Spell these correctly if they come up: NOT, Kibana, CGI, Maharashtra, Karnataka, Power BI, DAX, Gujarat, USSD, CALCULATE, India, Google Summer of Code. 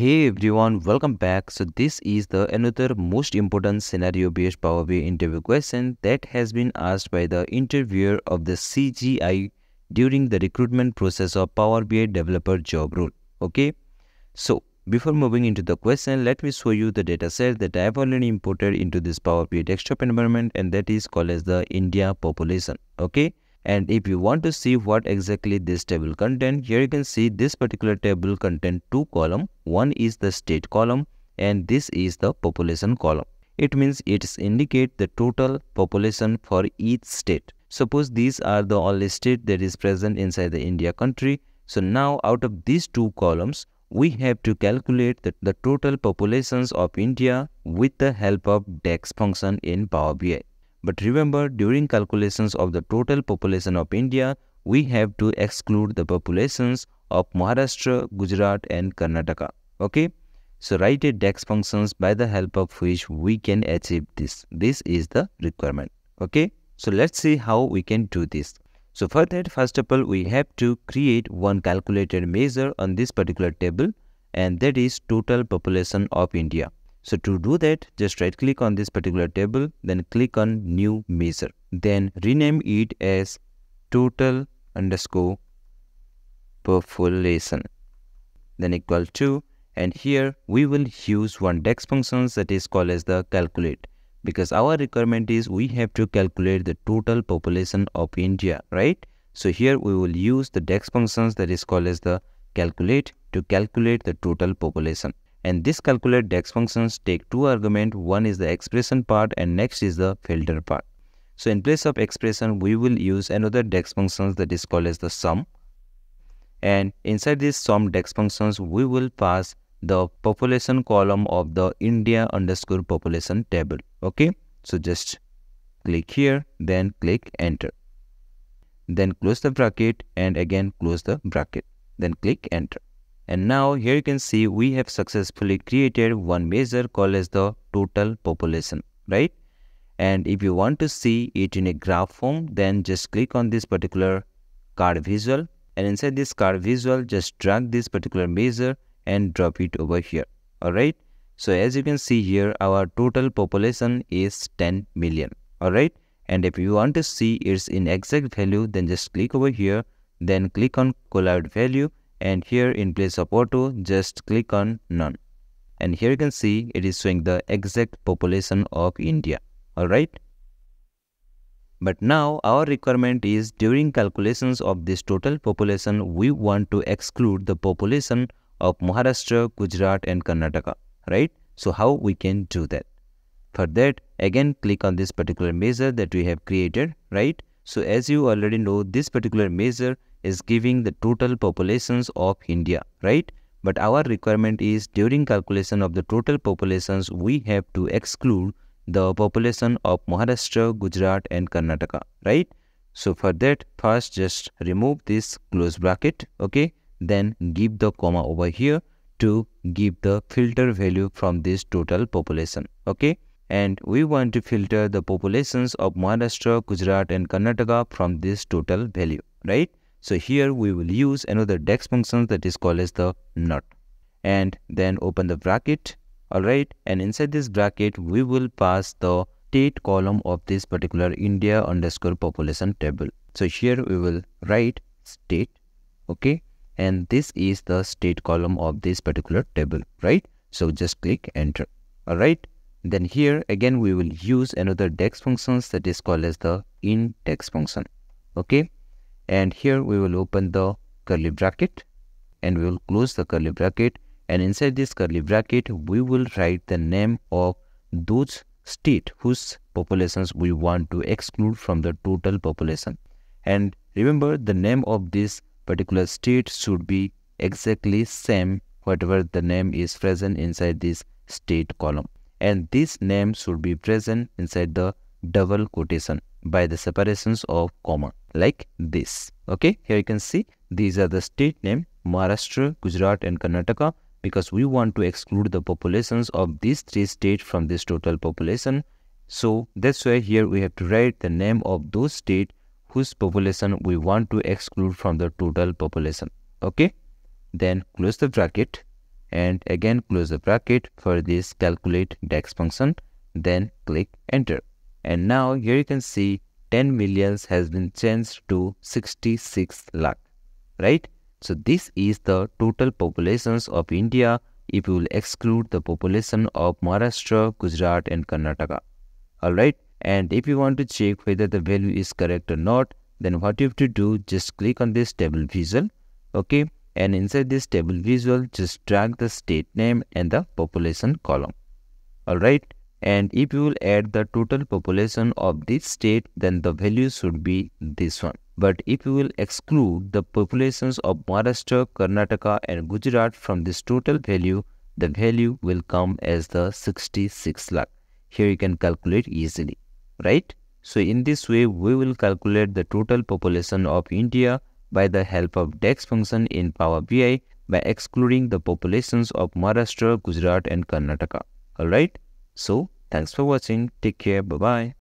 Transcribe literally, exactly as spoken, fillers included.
Hey everyone, welcome back. So this is the another most important scenario based Power B I interview question that has been asked by the interviewer of the C G I during the recruitment process of Power B I developer job role. Okay, so before moving into the question, let me show you the dataset that I have already imported into this Power B I desktop environment, and that is called as the India population. Okay. And if you want to see what exactly this table contains, here you can see this particular table contains two columns. One is the state column and this is the population column. It means it indicates the total population for each state. Suppose these are the only state that is present inside the India country. So now out of these two columns, we have to calculate the, the total populations of India with the help of DAX function in Power B I. But remember, during calculations of the total population of India, we have to exclude the populations of Maharashtra, Gujarat and Karnataka. Okay, so write a DAX functions by the help of which we can achieve this. This is the requirement. Okay, so let's see how we can do this. So for that, first of all, we have to create one calculated measure on this particular table, and that is total population of India. So to do that, just right click on this particular table, then click on new measure, then rename it as total underscore population, then equal to, and here we will use one DAX function that is called as the calculate, because our requirement is we have to calculate the total population of India, right? So here we will use the DAX functions that is called as the calculate to calculate the total population. And this calculate DAX functions take two arguments. One is the expression part and next is the filter part. So in place of expression, we will use another DAX functions that is called as the sum. And inside this sum DAX functions, we will pass the population column of the India underscore population table. Okay. So just click here, then click enter. Then close the bracket and again close the bracket. Then click enter. And now here you can see we have successfully created one measure called as the total population, right? And if you want to see it in a graph form, then just click on this particular card visual, and inside this card visual, just drag this particular measure and drop it over here. All right. So as you can see here, our total population is ten million. All right. And if you want to see its in exact value, then just click over here, then click on collide value. And here in place of auto, just click on none. And here you can see it is showing the exact population of India. Alright. But now our requirement is during calculations of this total population, we want to exclude the population of Maharashtra, Gujarat and Karnataka. Right. So how we can do that? For that, again click on this particular measure that we have created. Right. So as you already know, this particular measure is giving the total populations of India, right? But our requirement is during calculation of the total populations, we have to exclude the population of Maharashtra, Gujarat and Karnataka, right? So for that, first just remove this close bracket, okay? Then give the comma over here to give the filter value from this total population, okay? And we want to filter the populations of Maharashtra, Gujarat and Karnataka from this total value, right? So here we will use another DAX function that is called as the NOT. And then open the bracket. Alright. And inside this bracket, we will pass the state column of this particular India underscore population table. So here we will write state. Okay. And this is the state column of this particular table. Right. So just click enter. Alright. Then here again, we will use another DAX function that is called as the in DAX function. Okay. And here we will open the curly bracket and we will close the curly bracket, and inside this curly bracket we will write the name of those states whose populations we want to exclude from the total population. And remember, the name of this particular state should be exactly same whatever the name is present inside this state column, and this name should be present inside the double quotation by the separations of comma like this. Okay, here you can see these are the state name Maharashtra, Gujarat and Karnataka, because we want to exclude the populations of these three states from this total population. So that's why here we have to write the name of those states whose population we want to exclude from the total population. Okay, then close the bracket and again close the bracket for this calculate DAX function, then click enter. And now here you can see ten millions has been changed to sixty-six lakh, right? So this is the total populations of India if you will exclude the population of Maharashtra, Gujarat and Karnataka. Alright, and if you want to check whether the value is correct or not, then what you have to do, just click on this table visual, okay? And inside this table visual, just drag the state name and the population column. Alright, and if you will add the total population of this state, then the value should be this one. But if you will exclude the populations of Maharashtra, Karnataka and Gujarat from this total value, the value will come as the sixty-six lakh. Here you can calculate easily, right? So in this way, we will calculate the total population of India by the help of DAX function in Power B I by excluding the populations of Maharashtra, Gujarat and Karnataka. Alright? So thanks for watching. Take care. Bye-bye.